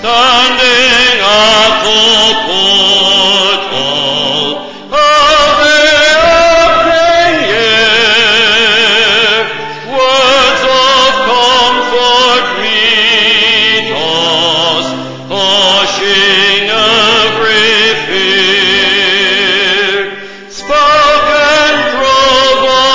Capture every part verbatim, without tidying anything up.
standing at the portal of every year, words of comfort greet us, hushing every fear, spoken through the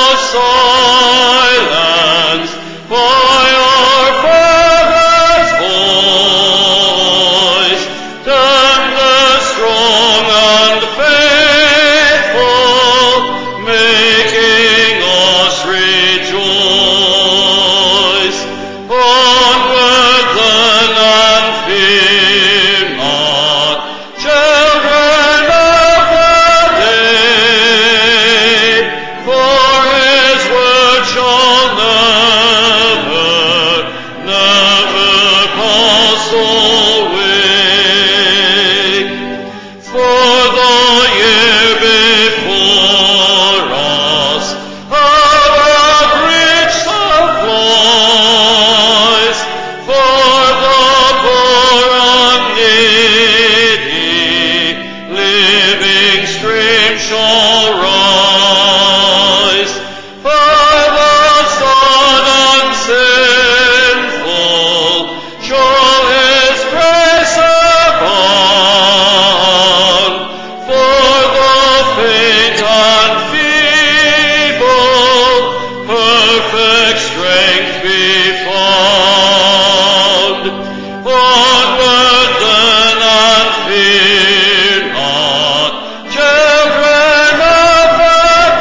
silence by our Father's voice, and the strong and faithful, making us rejoice. Onward then, and fear not, children of the day, for his word shall never, never pass away. For the year before us, our rich supplies, for the poor and needy, living stream shall rise. For the son unsinful, shall his grace abound. For the faint and feeble, perfect strength be found. Onward then, and fear not, children of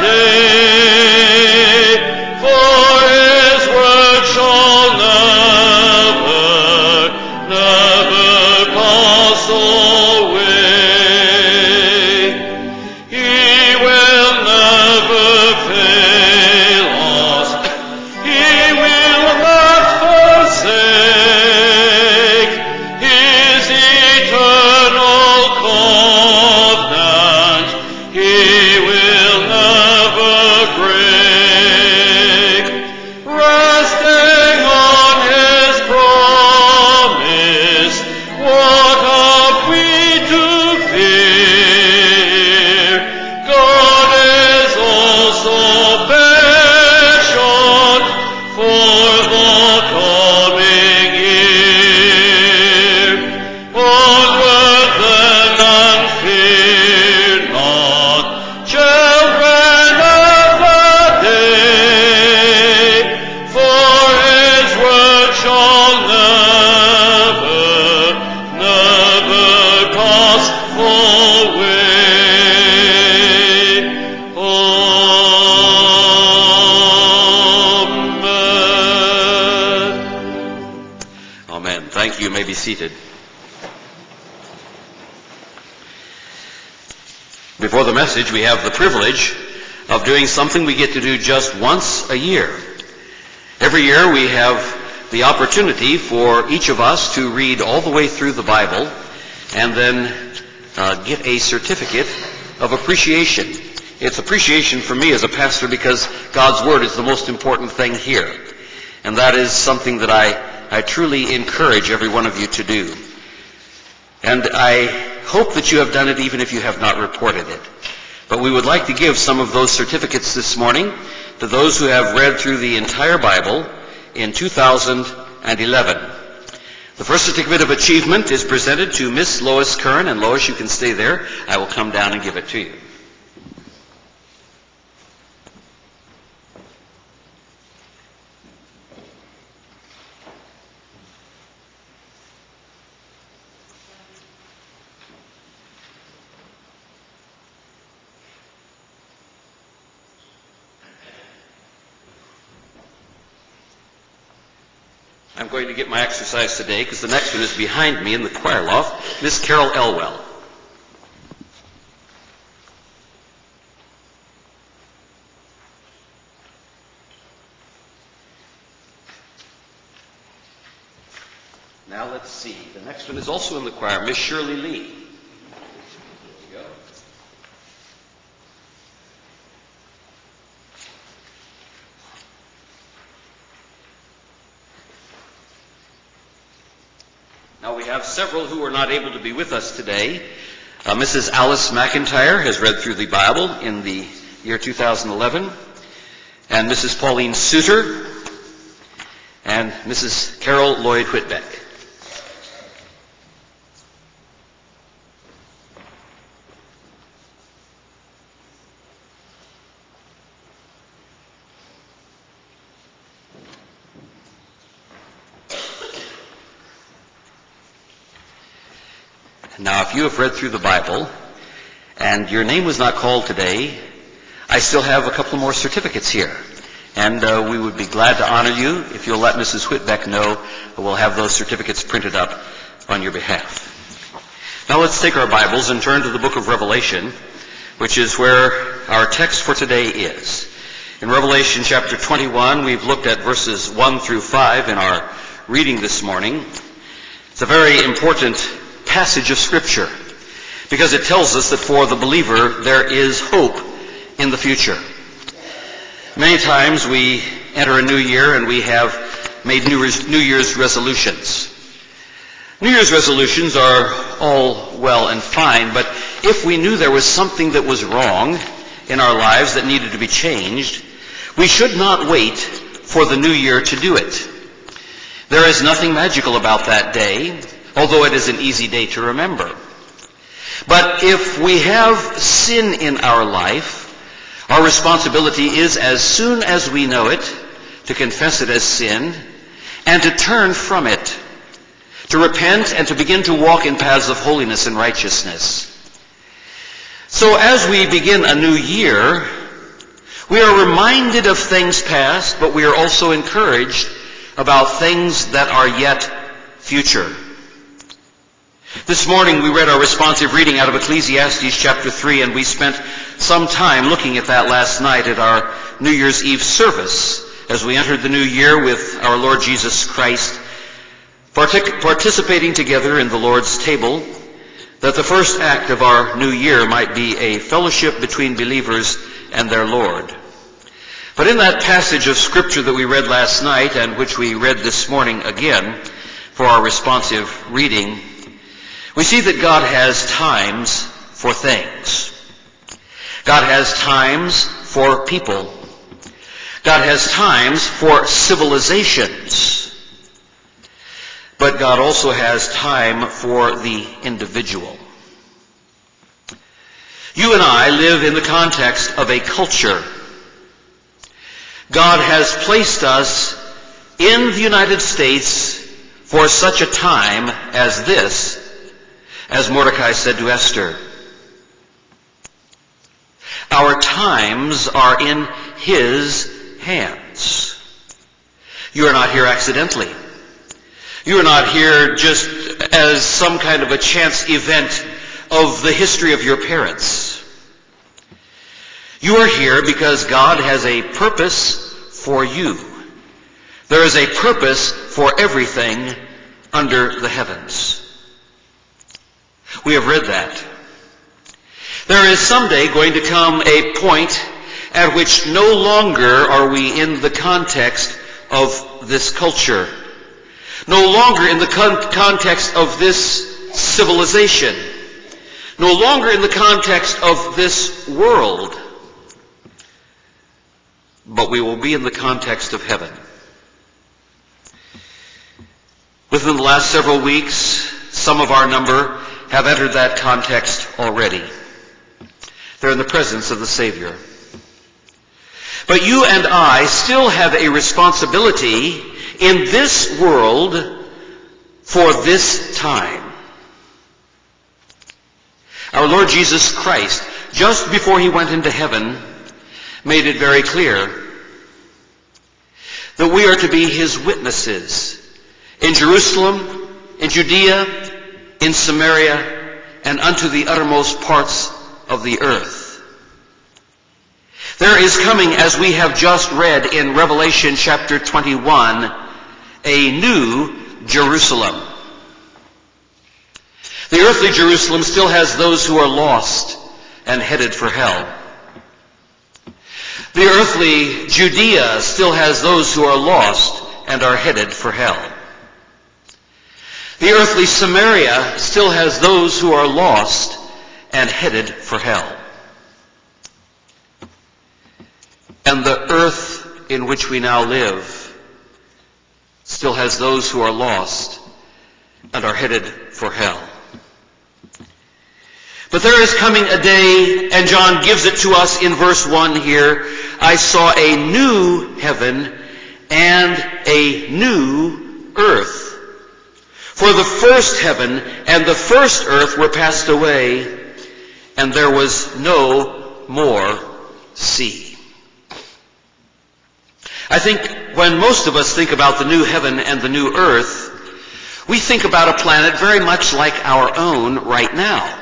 the day, for his word shall never, never pass away. He will never fail us, he will not forsake his eternal covenant, he will never break. Resting on his promise, what have we to fear? God is also patient for the coming year. Onward then, and fear not, children of the day, for his word shall never, never pass away. Amen. Amen. Thank you. You may be seated. Before the message, we have the privilege of doing something we get to do just once a year. Every year we have the opportunity for each of us to read all the way through the Bible and then uh, get a certificate of appreciation. It's appreciation for me as a pastor because God's Word is the most important thing here. And that is something that I, I truly encourage every one of you to do. And I hope that you have done it even if you have not reported it. But we would like to give some of those certificates this morning to those who have read through the entire Bible in two thousand eleven. The first certificate of achievement is presented to Miss Lois Kern. And Lois, you can stay there. I will come down and give it to you. I'm going to get my exercise today because the next one is behind me in the choir loft, Miss Carol Elwell. Now let's see. The next one is also in the choir, Miss Shirley Lee. Now we have several who are not able to be with us today. Uh, Missus Alice McIntyre has read through the Bible in the year two thousand eleven, and Missus Pauline Suter, and Missus Carol Lloyd Whitbeck. Now, if you have read through the Bible and your name was not called today, I still have a couple more certificates here. And uh, we would be glad to honor you if you'll let Missus Whitbeck know. We'll have those certificates printed up on your behalf. Now let's take our Bibles and turn to the book of Revelation, which is where our text for today is. In Revelation chapter twenty-one, we've looked at verses one through five in our reading this morning. It's a very important passage of Scripture because it tells us that for the believer there is hope in the future. Many times we enter a new year and we have made New Year's resolutions. New Year's resolutions are all well and fine, but if we knew there was something that was wrong in our lives that needed to be changed, we should not wait for the new year to do it. There is nothing magical about that day, although it is an easy day to remember. But if we have sin in our life, our responsibility is, as soon as we know it, to confess it as sin and to turn from it, to repent and to begin to walk in paths of holiness and righteousness. So as we begin a new year, we are reminded of things past, but we are also encouraged about things that are yet future. This morning we read our responsive reading out of Ecclesiastes chapter three, and we spent some time looking at that last night at our New Year's Eve service as we entered the new year with our Lord Jesus Christ, partic- participating together in the Lord's table, that the first act of our new year might be a fellowship between believers and their Lord. But in that passage of Scripture that we read last night and which we read this morning again for our responsive reading, we see that God has times for things. God has times for people. God has times for civilizations. But God also has time for the individual. You and I live in the context of a culture. God has placed us in the United States for such a time as this, as Mordecai said to Esther. Our times are in His hands. You are not here accidentally. You are not here just as some kind of a chance event of the history of your parents. You are here because God has a purpose for you. There is a purpose for everything under the heavens. We have read that. There is someday going to come a point at which no longer are we in the context of this culture, no longer in the con- context of this civilization, no longer in the context of this world, but we will be in the context of heaven. Within the last several weeks, some of our number have entered that context already. They're in the presence of the Savior. But you and I still have a responsibility in this world for this time. Our Lord Jesus Christ, just before He went into heaven, made it very clear that we are to be His witnesses in Jerusalem, in Judea, in Samaria, and unto the uttermost parts of the earth. There is coming, as we have just read in Revelation chapter twenty-one, a new Jerusalem. The earthly Jerusalem still has those who are lost and headed for hell. The earthly Judea still has those who are lost and are headed for hell. The earthly Samaria still has those who are lost and headed for hell. And the earth in which we now live still has those who are lost and are headed for hell. But there is coming a day, and John gives it to us in verse one here, I saw a new heaven and a new earth. For the first heaven and the first earth were passed away, and there was no more sea. I think when most of us think about the new heaven and the new earth, we think about a planet very much like our own right now.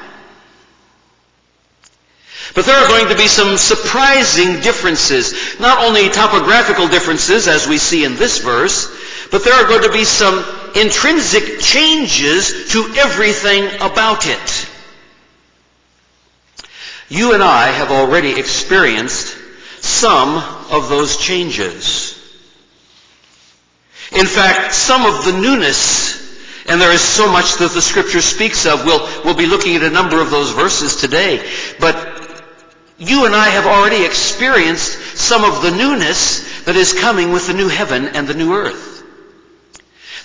But there are going to be some surprising differences, not only topographical differences as we see in this verse, but there are going to be some intrinsic changes to everything about it. You and I have already experienced some of those changes. In fact, some of the newness, and there is so much that the Scripture speaks of, we'll, we'll be looking at a number of those verses today, but you and I have already experienced some of the newness that is coming with the new heaven and the new earth.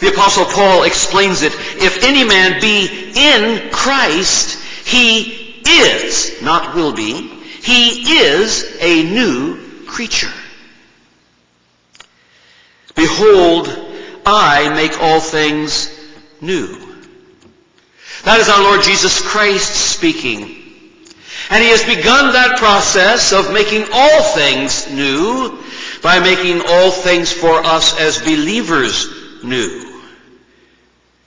The Apostle Paul explains it. If any man be in Christ, he is, not will be, he is a new creature. Behold, I make all things new. That is our Lord Jesus Christ speaking. And he has begun that process of making all things new by making all things for us as believers new.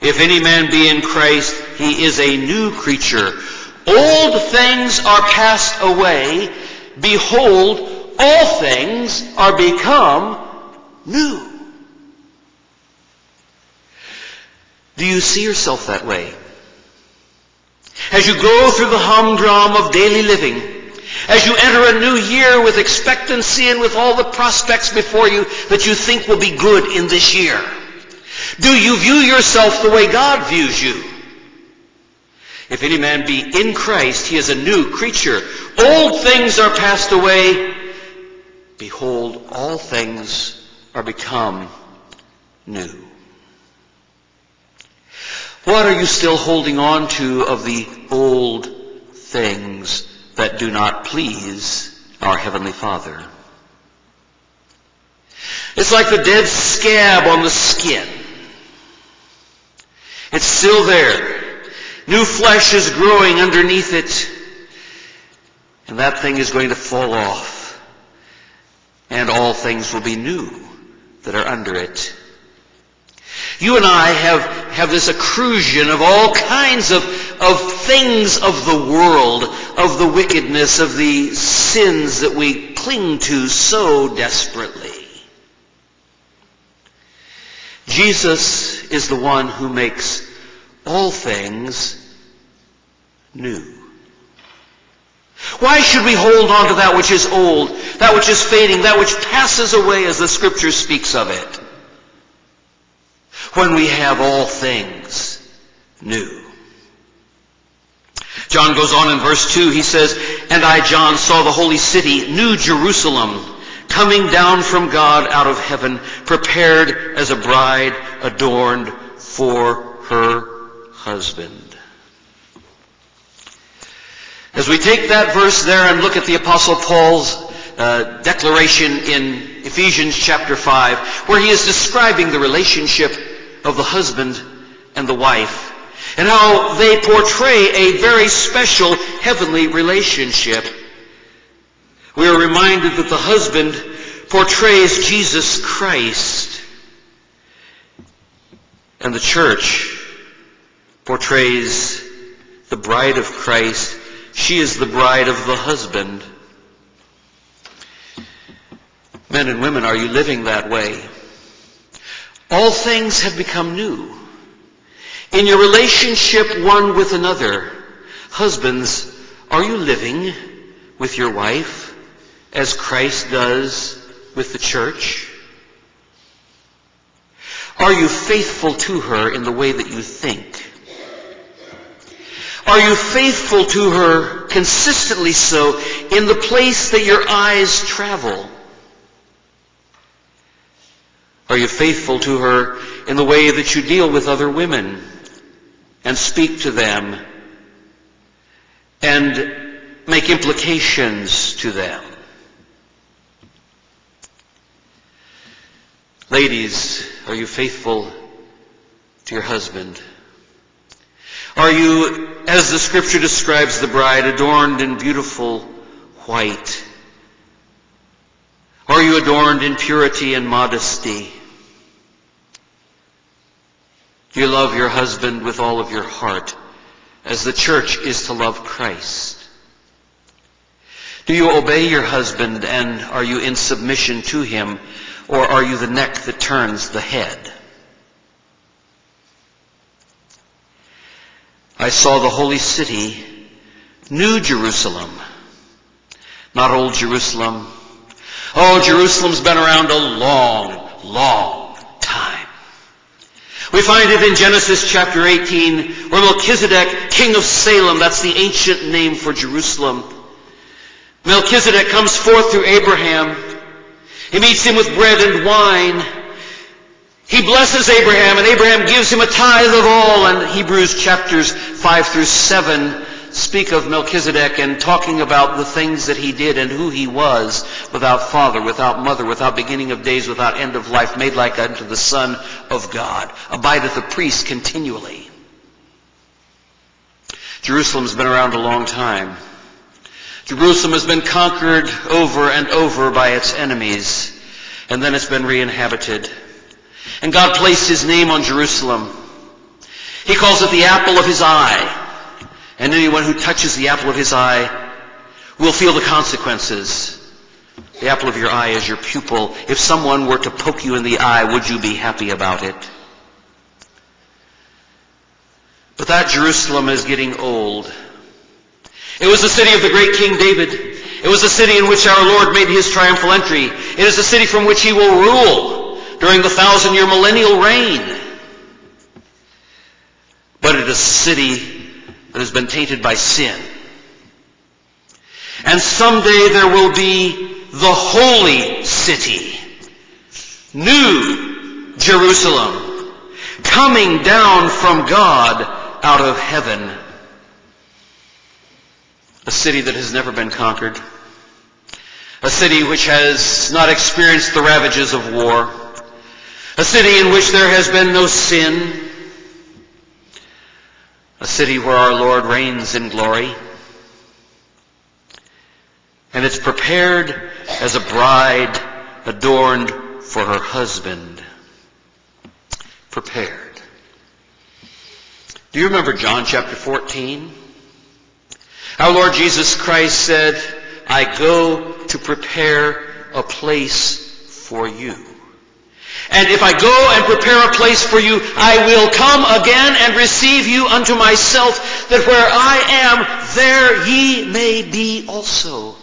If any man be in Christ, he is a new creature. Old things are passed away. Behold, all things are become new. Do you see yourself that way? As you go through the humdrum of daily living, as you enter a new year with expectancy and with all the prospects before you that you think will be good in this year, do you view yourself the way God views you? If any man be in Christ, he is a new creature. Old things are passed away. Behold, all things are become new. What are you still holding on to of the old things that do not please our Heavenly Father? It's like the dead scab on the skin. It's still there. New flesh is growing underneath it. And that thing is going to fall off. And all things will be new that are under it. You and I have, have this accretion of all kinds of, of things of the world, of the wickedness, of the sins that we cling to so desperately. Jesus is the one who makes all things new. Why should we hold on to that which is old, that which is fading, that which passes away as the Scripture speaks of it? When we have all things new. John goes on in verse two, he says, And I, John, saw the holy city, New Jerusalem, coming down from God out of heaven, prepared as a bride adorned for her husband. As we take that verse there and look at the Apostle Paul's Uh, declaration in Ephesians chapter five, where he is describing the relationship of the husband and the wife, and how they portray a very special heavenly relationship. We are reminded that the husband portrays Jesus Christ, and the church portrays the bride of Christ. She is the bride of the husband. Men and women, are you living that way? All things have become new. In your relationship one with another, husbands, are you living with your wife as Christ does with the church? Are you faithful to her in the way that you think? Are you faithful to her, consistently so, in the place that your eyes travel? Are you faithful to her in the way that you deal with other women and speak to them and make implications to them? Ladies, are you faithful to your husband? Are you, as the scripture describes the bride, adorned in beautiful white? Are you adorned in purity and modesty? Do you love your husband with all of your heart, as the church is to love Christ? Do you obey your husband, and are you in submission to him, or are you the neck that turns the head? I saw the holy city, New Jerusalem, not Old Jerusalem. Oh, Jerusalem's been around a long, long time. We find it in Genesis chapter eighteen, where Melchizedek, king of Salem, that's the ancient name for Jerusalem, Melchizedek comes forth through Abraham. He meets him with bread and wine. He blesses Abraham, and Abraham gives him a tithe of all. And Hebrews chapters five through seven speak of Melchizedek and talking about the things that he did and who he was, without father, without mother, without beginning of days, without end of life, made like unto the Son of God. Abideth a priest continually. Jerusalem's been around a long time. Jerusalem has been conquered over and over by its enemies, and then it's been re-inhabited. And God placed his name on Jerusalem. He calls it the apple of his eye, and anyone who touches the apple of his eye will feel the consequences. The apple of your eye is your pupil. If someone were to poke you in the eye, would you be happy about it? But that Jerusalem is getting old. It was the city of the great King David. It was the city in which our Lord made his triumphal entry. It is the city from which he will rule during the thousand-year millennial reign. But it is a city that has been tainted by sin. And someday there will be the holy city, New Jerusalem, coming down from God out of heaven. A city that has never been conquered. A city which has not experienced the ravages of war. A city in which there has been no sin. A city where our Lord reigns in glory. And it's prepared as a bride adorned for her husband. Prepared. Do you remember John chapter fourteen? Our Lord Jesus Christ said, I go to prepare a place for you. And if I go and prepare a place for you, I will come again and receive you unto myself, that where I am, there ye may be also.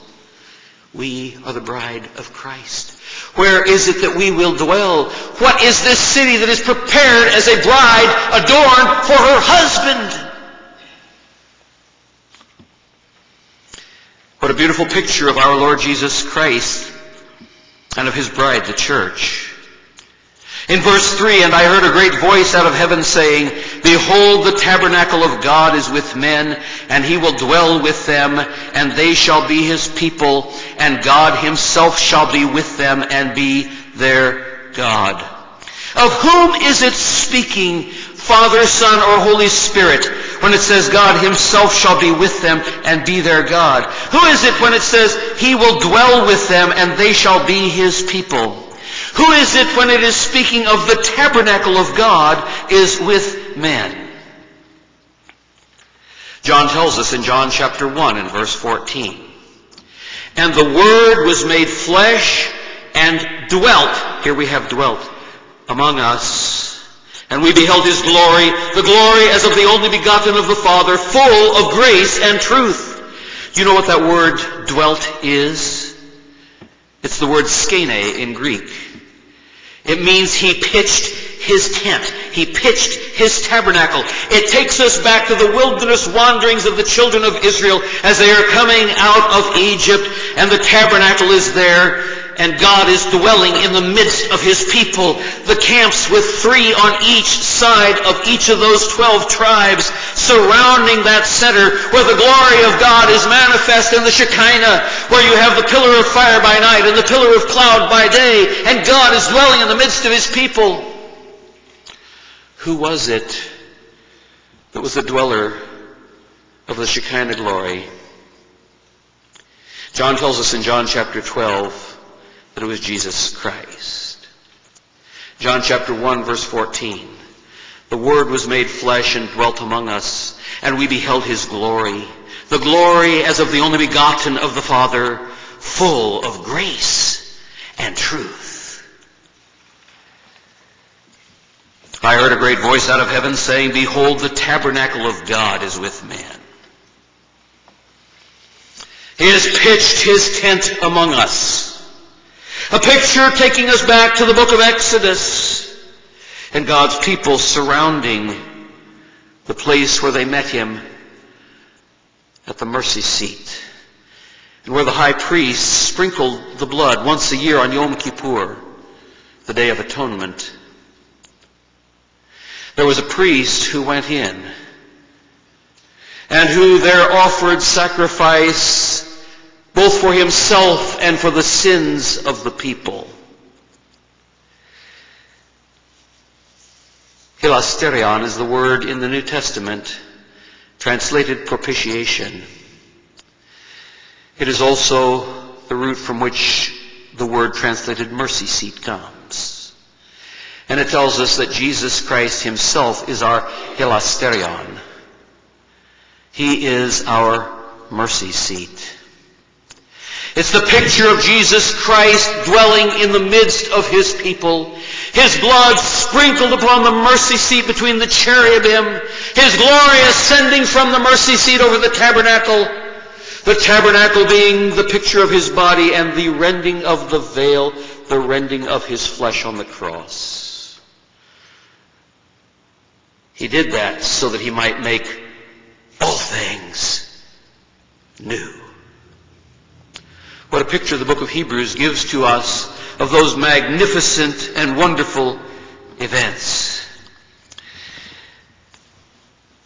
We are the bride of Christ. Where is it that we will dwell? What is this city that is prepared as a bride adorned for her husband? What a beautiful picture of our Lord Jesus Christ and of his bride, the church. In verse three, and I heard a great voice out of heaven saying, Behold, the tabernacle of God is with men, and he will dwell with them, and they shall be his people, and God himself shall be with them and be their God. Of whom is it speaking, Father, Son, or Holy Spirit, when it says God himself shall be with them and be their God? Who is it when it says he will dwell with them and they shall be his people? Who is it when it is speaking of the tabernacle of God is with men? John tells us in John chapter one and verse fourteen, And the Word was made flesh and dwelt, here we have dwelt, among us, and we beheld his glory, the glory as of the only begotten of the Father, full of grace and truth. Do you know what that word dwelt is? It's the word skene in Greek. It means he pitched his tent. He pitched his tabernacle. It takes us back to the wilderness wanderings of the children of Israel as they are coming out of Egypt, and the tabernacle is there, and God is dwelling in the midst of his people. The camps with three on each side of each of those twelve tribes surrounding that center where the glory of God is manifest in the Shekinah, where you have the pillar of fire by night and the pillar of cloud by day, and God is dwelling in the midst of his people. Who was it that was the dweller of the Shekinah glory? John tells us in John chapter twelve, that it was Jesus Christ. John chapter one, verse fourteen. The Word was made flesh and dwelt among us, and we beheld his glory, the glory as of the only begotten of the Father, full of grace and truth. I heard a great voice out of heaven saying, Behold, the tabernacle of God is with men. He has pitched his tent among us. A picture taking us back to the book of Exodus and God's people surrounding the place where they met him at the mercy seat, and where the high priest sprinkled the blood once a year on Yom Kippur, the Day of Atonement. There was a priest who went in and who there offered sacrifice both for himself and for the sins of the people. Hilasterion is the word in the New Testament, translated propitiation. It is also the root from which the word translated mercy seat comes. And it tells us that Jesus Christ himself is our Hilasterion. He is our mercy seat. It's the picture of Jesus Christ dwelling in the midst of his people, his blood sprinkled upon the mercy seat between the cherubim, his glory ascending from the mercy seat over the tabernacle, the tabernacle being the picture of his body and the rending of the veil, the rending of his flesh on the cross. He did that so that he might make all things new. What a picture the book of Hebrews gives to us of those magnificent and wonderful events.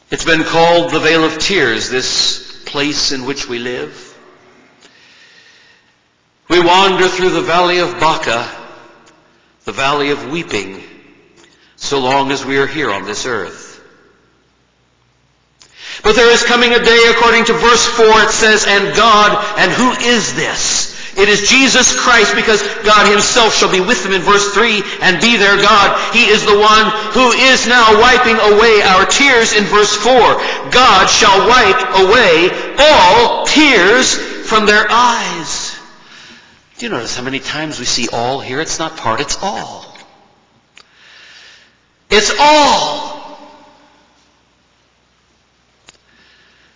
It's been called the Vale of Tears, this place in which we live. We wander through the valley of Baca, the valley of weeping, so long as we are here on this earth. But there is coming a day, according to verse four, it says, And God, and who is this? It is Jesus Christ, because God himself shall be with them in verse three, and be their God. He is the one who is now wiping away our tears in verse four. God shall wipe away all tears from their eyes. Do you notice how many times we see all here? It's not part, it's all. It's all.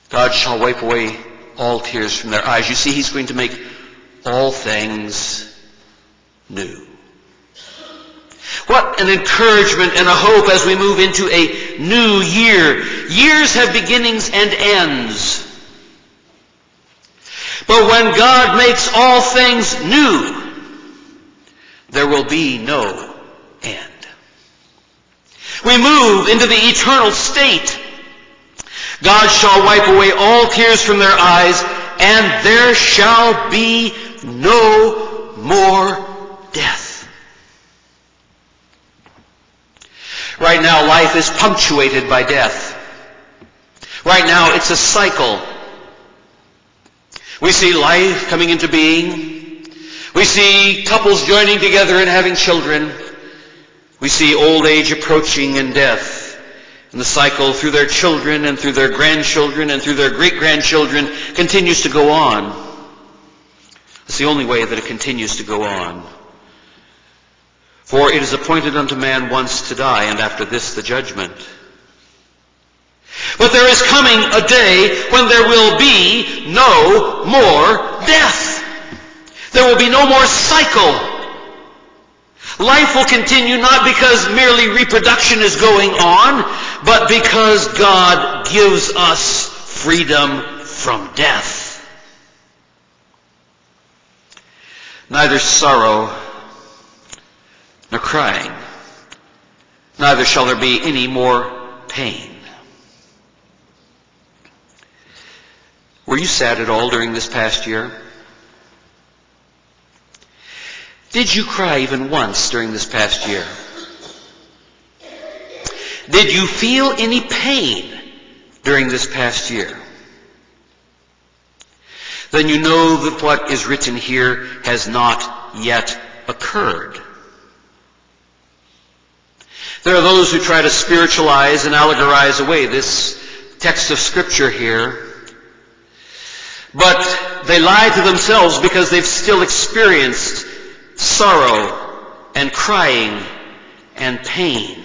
God shall wipe away all tears from their eyes. You see, he's going to make all things new. What an encouragement and a hope as we move into a new year. Years have beginnings and ends. But when God makes all things new, there will be no end. We move into the eternal state. God shall wipe away all tears from their eyes, and there shall be no more death. Right now, life is punctuated by death. Right now, it's a cycle. We see life coming into being. We see couples joining together and having children. We see old age approaching and death. And the cycle through their children and through their grandchildren and through their great-grandchildren continues to go on. It's the only way that it continues to go on. For it is appointed unto man once to die, and after this the judgment. But there is coming a day when there will be no more death. There will be no more cycle. Life will continue not because merely reproduction is going on, but because God gives us freedom from death. Neither sorrow nor crying, neither shall there be any more pain. Were you sad at all during this past year? Did you cry even once during this past year? Did you feel any pain during this past year? Then you know that what is written here has not yet occurred. There are those who try to spiritualize and allegorize away this text of Scripture here, but they lie to themselves because they've still experienced sorrow and crying and pain.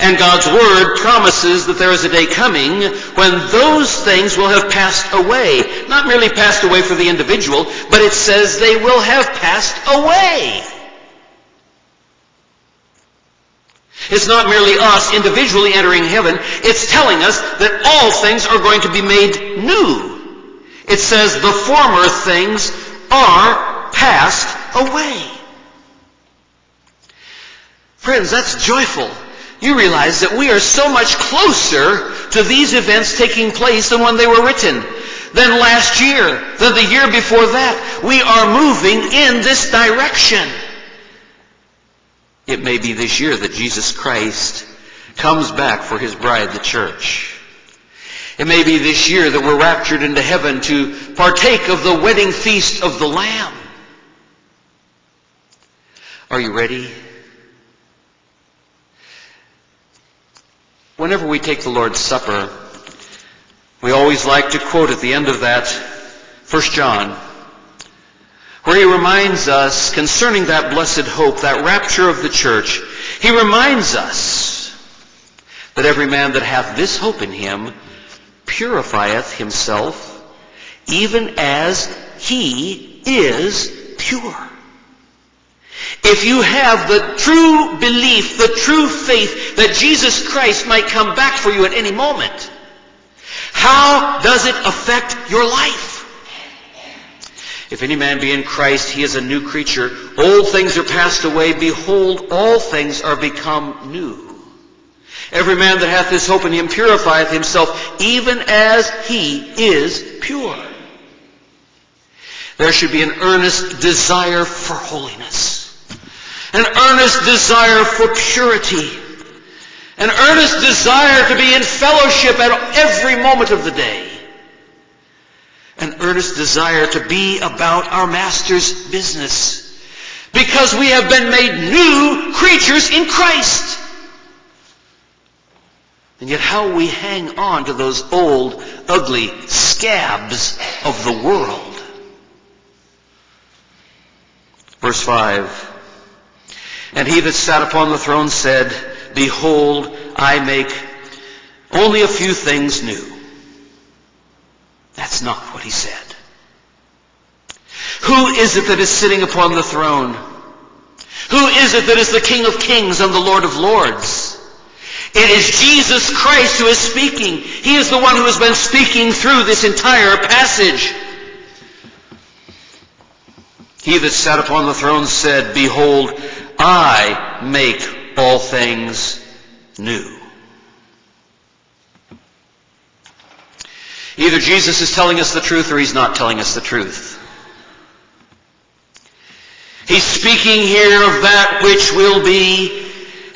And God's Word promises that there is a day coming when those things will have passed away. Not merely passed away for the individual, but it says they will have passed away. It's not merely us individually entering heaven. It's telling us that all things are going to be made new. It says the former things are passed away. Friends, that's joyful. You realize that we are so much closer to these events taking place than when they were written, than last year, than the year before that. We are moving in this direction. It may be this year that Jesus Christ comes back for his bride, the church. It may be this year that we're raptured into heaven to partake of the wedding feast of the Lamb. Are you ready? Whenever we take the Lord's Supper, we always like to quote at the end of that First John, where he reminds us concerning that blessed hope, that rapture of the church. He reminds us that every man that hath this hope in him purifieth himself, even as he is pure. If you have the true belief, the true faith that Jesus Christ might come back for you at any moment, how does it affect your life? If any man be in Christ, he is a new creature. Old things are passed away. Behold, all things are become new. Every man that hath this hope in him purifieth himself, even as he is pure. There should be an earnest desire for holiness, an earnest desire for purity, an earnest desire to be in fellowship at every moment of the day, an earnest desire to be about our Master's business, because we have been made new creatures in Christ. And yet how we hang on to those old, ugly scabs of the world. Verse five, and he that sat upon the throne said, Behold, I make only a few things new. That's not what he said. Who is it that is sitting upon the throne? Who is it that is the King of Kings and the Lord of Lords? It is Jesus Christ who is speaking. He is the one who has been speaking through this entire passage. He that sat upon the throne said, Behold, I make all things new. Either Jesus is telling us the truth or he's not telling us the truth. He's speaking here of that which will be,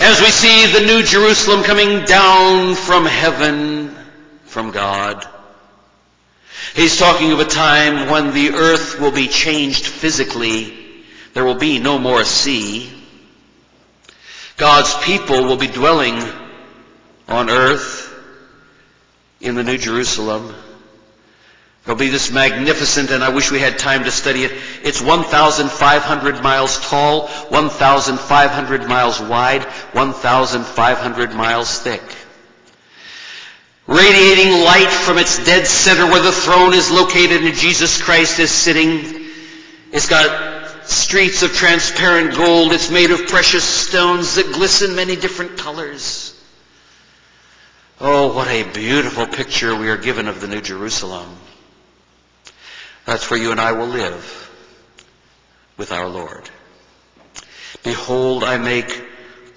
as we see the new Jerusalem coming down from heaven, from God. He's talking of a time when the earth will be changed physically. There will be no more sea. God's people will be dwelling on earth in the New Jerusalem. There'll be this magnificent, and I wish we had time to study it. It's one thousand five hundred miles tall, one thousand five hundred miles wide, one thousand five hundred miles thick. Radiating light from its dead center where the throne is located and Jesus Christ is sitting. It's got streets of transparent gold. It's made of precious stones that glisten many different colors. Oh, what a beautiful picture we are given of the New Jerusalem. That's where you and I will live with our Lord. Behold, I make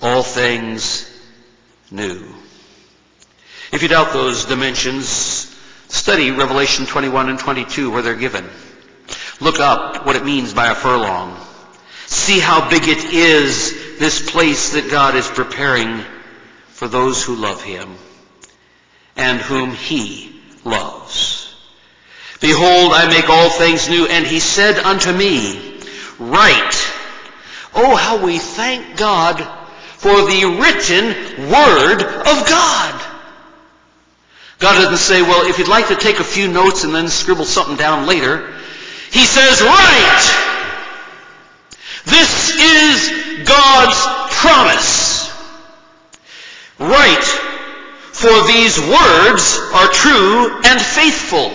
all things new. If you doubt those dimensions, study Revelation twenty-one and twenty-two where they're given. Look up what it means by a furlong. See how big it is, this place that God is preparing for those who love him and whom he loves. Behold, I make all things new. And he said unto me, write. Oh, how we thank God for the written word of God. God doesn't say, well, if you'd like to take a few notes and then scribble something down later. He says, write. This is God's promise. Write, for these words are true and faithful.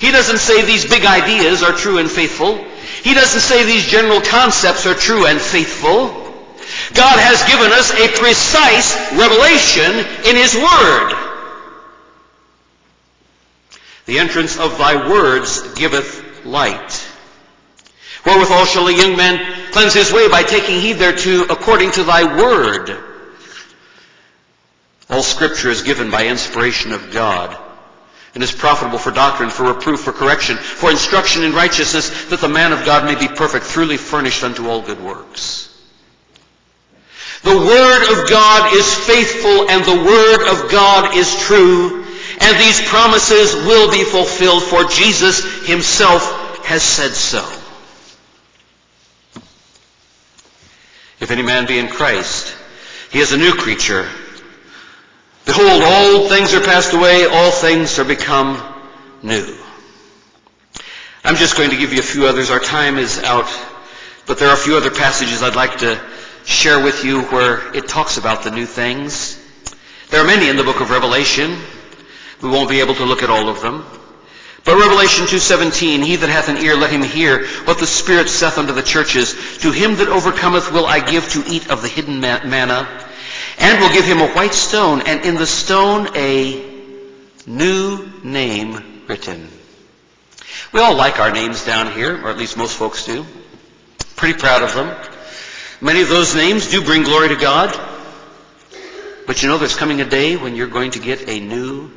He doesn't say these big ideas are true and faithful. He doesn't say these general concepts are true and faithful. God has given us a precise revelation in his word. The entrance of thy words giveth light. Wherewithal shall a young man cleanse his way? By taking heed thereto according to thy word. All scripture is given by inspiration of God, and is profitable for doctrine, for reproof, for correction, for instruction in righteousness, that the man of God may be perfect, truly furnished unto all good works. The word of God is faithful, and the word of God is true. And these promises will be fulfilled, for Jesus himself has said so. If any man be in Christ, he is a new creature. Behold, all things are passed away, all things are become new. I'm just going to give you a few others. Our time is out, but there are a few other passages I'd like to share with you where it talks about the new things. There are many in the book of Revelation. We won't be able to look at all of them. But Revelation two seventeen, he that hath an ear, let him hear what the Spirit saith unto the churches. To him that overcometh will I give to eat of the hidden manna, and will give him a white stone, and in the stone a new name written. We all like our names down here, or at least most folks do. Pretty proud of them. Many of those names do bring glory to God. But you know there's coming a day when you're going to get a new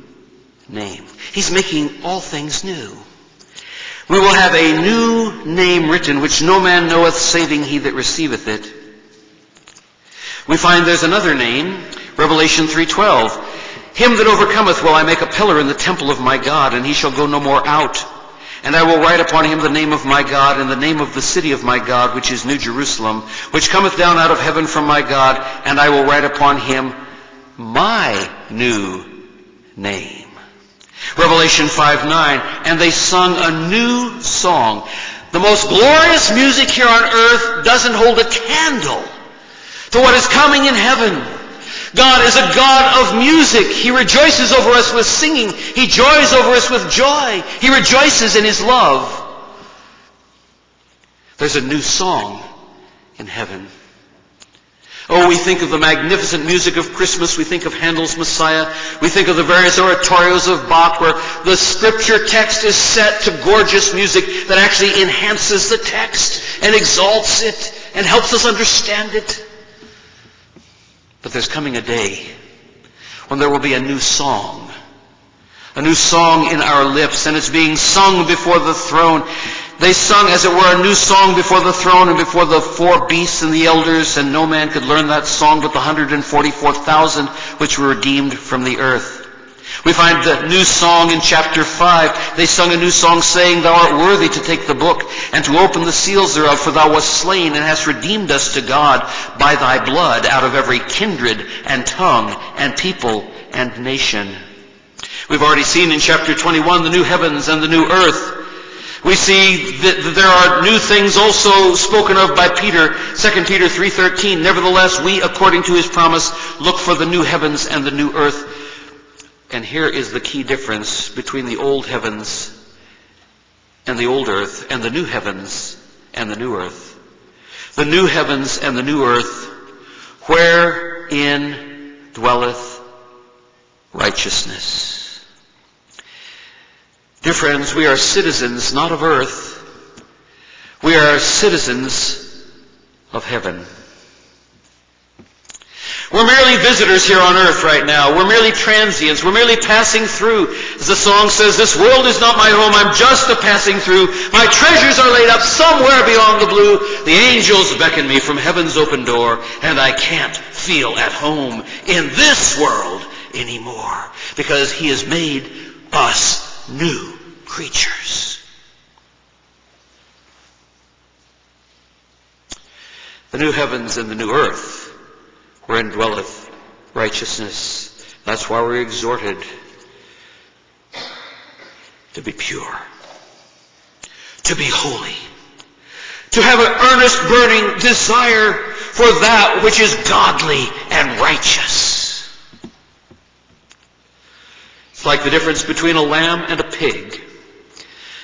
name. He's making all things new. We will have a new name written, which no man knoweth, saving he that receiveth it. We find there's another name, Revelation three twelve. Him that overcometh will I make a pillar in the temple of my God, and he shall go no more out. And I will write upon him the name of my God, and the name of the city of my God, which is New Jerusalem, which cometh down out of heaven from my God, and I will write upon him my new name. Revelation five nine, and they sung a new song. The most glorious music here on earth doesn't hold a candle to what is coming in heaven. God is a God of music. He rejoices over us with singing. He joys over us with joy. He rejoices in his love. There's a new song in heaven. Oh, we think of the magnificent music of Christmas. We think of Handel's Messiah. We think of the various oratorios of Bach, where the scripture text is set to gorgeous music that actually enhances the text and exalts it and helps us understand it. But there's coming a day when there will be a new song, a new song in our lips, and it's being sung before the throne. They sung, as it were, a new song before the throne and before the four beasts and the elders, and no man could learn that song but the one hundred forty-four thousand which were redeemed from the earth. We find the new song in chapter five. They sung a new song, saying, Thou art worthy to take the book, and to open the seals thereof, for thou wast slain, and hast redeemed us to God by thy blood out of every kindred, and tongue, and people, and nation. We've already seen in chapter twenty-one the new heavens and the new earth. We see that there are new things also spoken of by Peter, Second Peter three thirteen. Nevertheless, we, according to his promise, look for the new heavens and the new earth. And here is the key difference between the old heavens and the old earth and the new heavens and the new earth, the new heavens and the new earth, wherein dwelleth righteousness. Dear friends, we are citizens not of earth. We are citizens of heaven. We're merely visitors here on earth right now. We're merely transients. We're merely passing through. As the song says, this world is not my home. I'm just a passing through. My treasures are laid up somewhere beyond the blue. The angels beckon me from heaven's open door, and I can't feel at home in this world anymore, because he has made us new creatures. The new heavens and the new earth, wherein dwelleth righteousness. That's why we're exhorted to be pure, to be holy, to have an earnest burning desire for that which is godly and righteous. It's like the difference between a lamb and a pig.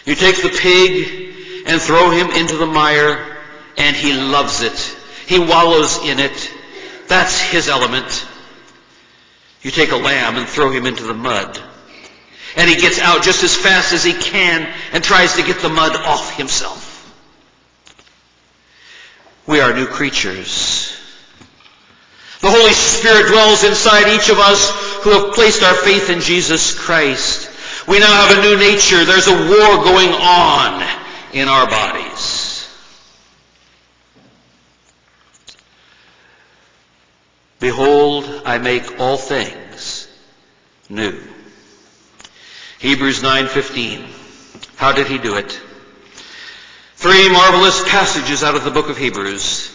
You take the pig and throw him into the mire, and he loves it. He wallows in it. That's his element. You take a lamb and throw him into the mud, and he gets out just as fast as he can and tries to get the mud off himself. We are new creatures. The Holy Spirit dwells inside each of us who have placed our faith in Jesus Christ. We now have a new nature. There's a war going on in our bodies. Behold, I make all things new. Hebrews nine fifteen. How did he do it? Three marvelous passages out of the book of Hebrews.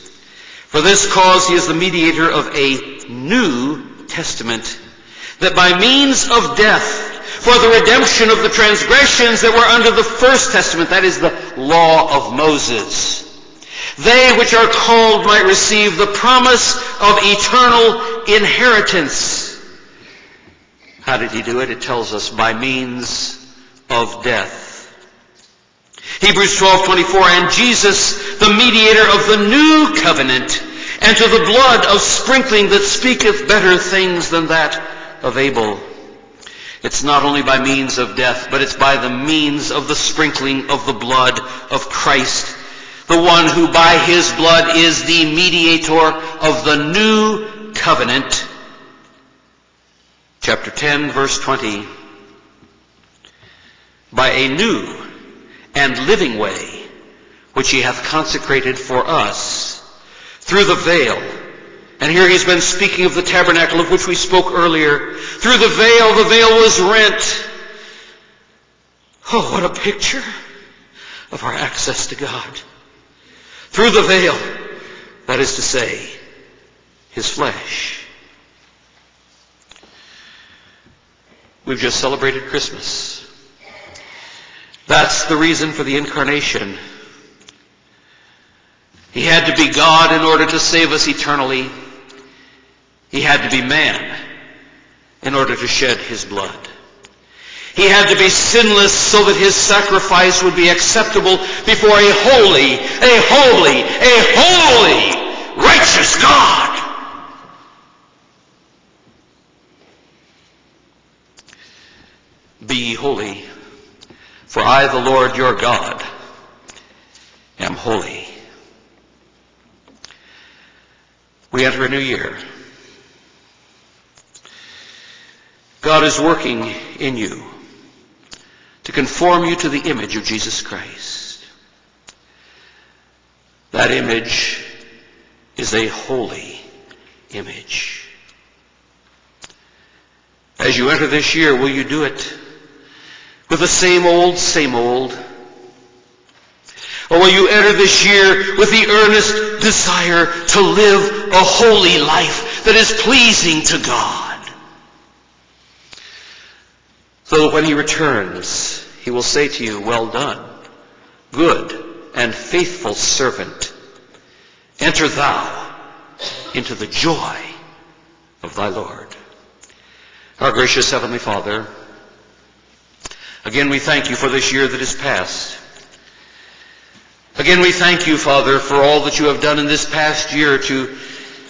For this cause he is the mediator of a new testament, that by means of death, for the redemption of the transgressions that were under the first testament, that is the law of Moses, they which are called might receive the promise of eternal inheritance. How did he do it? It tells us, by means of death. Hebrews twelve twenty-four, and Jesus, the mediator of the new covenant, and to the blood of sprinkling that speaketh better things than that of Abel. It's not only by means of death, but it's by the means of the sprinkling of the blood of Christ, the one who by his blood is the mediator of the new covenant. Chapter ten, verse twenty. By a new and living way, which he hath consecrated for us through the veil. And here he's been speaking of the tabernacle of which we spoke earlier. Through the veil, the veil was rent. Oh, what a picture of our access to God. Through the veil, that is to say, his flesh. We've just celebrated Christmas. That's the reason for the incarnation. He had to be God in order to save us eternally. He had to be man in order to shed his blood. He had to be sinless so that his sacrifice would be acceptable before a holy, a holy, a holy, righteous God. Be holy, for I, the Lord your God, am holy. We enter a new year. God is working in you to conform you to the image of Jesus Christ. That image is a holy image. As you enter this year, will you do it with the same old, same old? Or will you enter this year with the earnest desire to live a holy life that is pleasing to God, so that when he returns, he will say to you, well done, good and faithful servant. Enter thou into the joy of thy Lord. Our gracious Heavenly Father, again we thank you for this year that is past. Again, we thank you, Father, for all that you have done in this past year to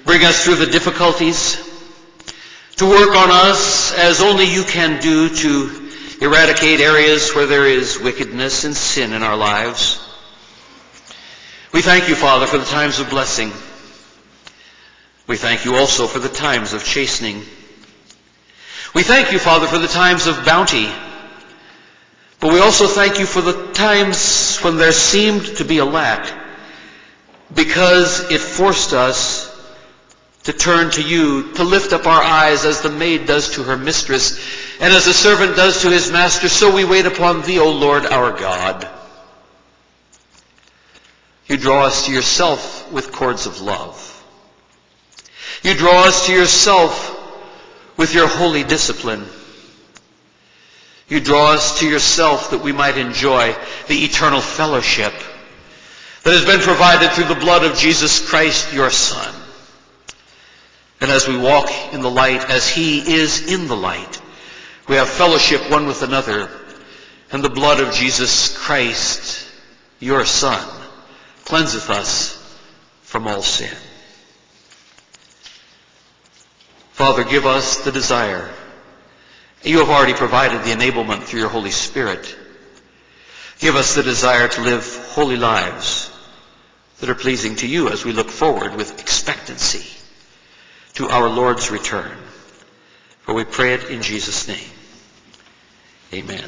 bring us through the difficulties, to work on us as only you can do to eradicate areas where there is wickedness and sin in our lives. We thank you, Father, for the times of blessing. We thank you also for the times of chastening. We thank you, Father, for the times of bounty. But we also thank you for the times when there seemed to be a lack, because it forced us to turn to you, to lift up our eyes as the maid does to her mistress, and as the servant does to his master, so we wait upon thee, O Lord our God. You draw us to yourself with cords of love. You draw us to yourself with your holy discipline. You draw us to yourself that we might enjoy the eternal fellowship that has been provided through the blood of Jesus Christ, your Son. And as we walk in the light, as he is in the light, we have fellowship one with another, and the blood of Jesus Christ, your Son, cleanseth us from all sin. Father, give us the desire. You have already provided the enablement through your Holy Spirit. Give us the desire to live holy lives that are pleasing to you as we look forward with expectancy to our Lord's return. For we pray it in Jesus' name. Amen.